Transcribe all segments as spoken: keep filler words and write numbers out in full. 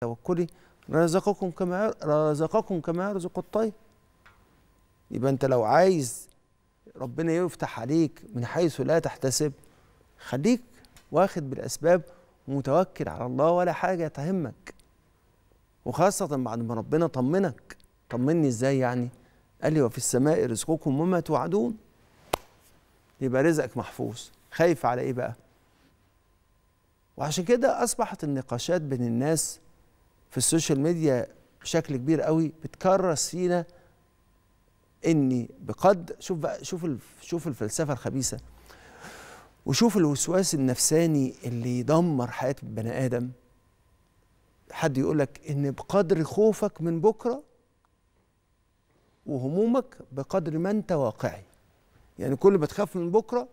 توكلي رزقكم كما رزقكم كما يرزق الطير. يبقى انت لو عايز ربنا يفتح عليك من حيث لا تحتسب، خليك واخد بالاسباب ومتوكل على الله، ولا حاجه تهمك. وخاصه بعد ما ربنا طمنك. طمني ازاي يعني؟ قال لي وفي السماء رزقكم وما توعدون. يبقى رزقك محفوظ. خايف على ايه بقى؟ وعشان كده اصبحت النقاشات بين الناس في السوشيال ميديا بشكل كبير قوي بتكرس فينا اني بقدر، شوف بقى، شوف شوف الفلسفه الخبيثه، وشوف الوسواس النفساني اللي يدمر حياه البني ادم. حد يقول لك ان بقدر خوفك من بكره وهمومك بقدر ما انت واقعي. يعني كل ما تخاف من بكره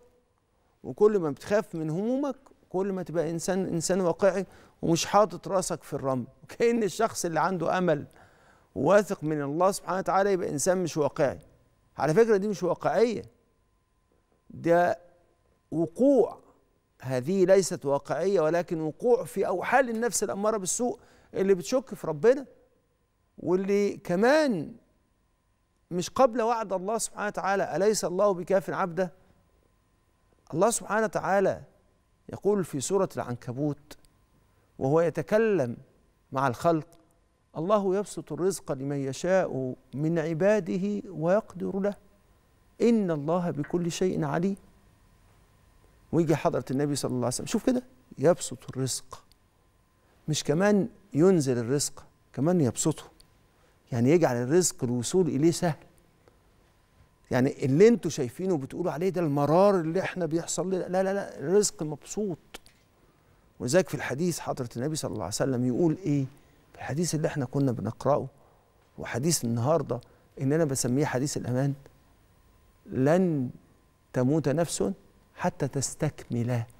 وكل ما بتخاف من همومك كل ما تبقى انسان انسان واقعي ومش حاطط راسك في الرمل. وكأن الشخص اللي عنده امل وواثق من الله سبحانه وتعالى يبقى انسان مش واقعي. على فكره دي مش واقعيه، ده وقوع. هذه ليست واقعيه ولكن وقوع في اوحال النفس الاماره بالسوء اللي بتشك في ربنا، واللي كمان مش قبل وعد الله سبحانه وتعالى. اليس الله بكاف عبده؟ الله سبحانه وتعالى يقول في سورة العنكبوت وهو يتكلم مع الخلق: الله يبسط الرزق لمن يشاء من عباده ويقدر له إن الله بكل شيء عليم. ويجي حضرة النبي صلى الله عليه وسلم، شوف كده، يبسط الرزق، مش كمان ينزل الرزق، كمان يبسطه، يعني يجعل الرزق الوصول إليه سهل. يعني اللي انتوا شايفينه وبتقولوا عليه ده المرار اللي احنا بيحصل لنا، لا لا لا، الرزق مبسوط. ولذلك في الحديث حضرة النبي صلى الله عليه وسلم يقول ايه؟ في الحديث اللي احنا كنا بنقرأه وحديث النهارده ان انا بسميه حديث الامان: لن تموت نفس حتى تستكمل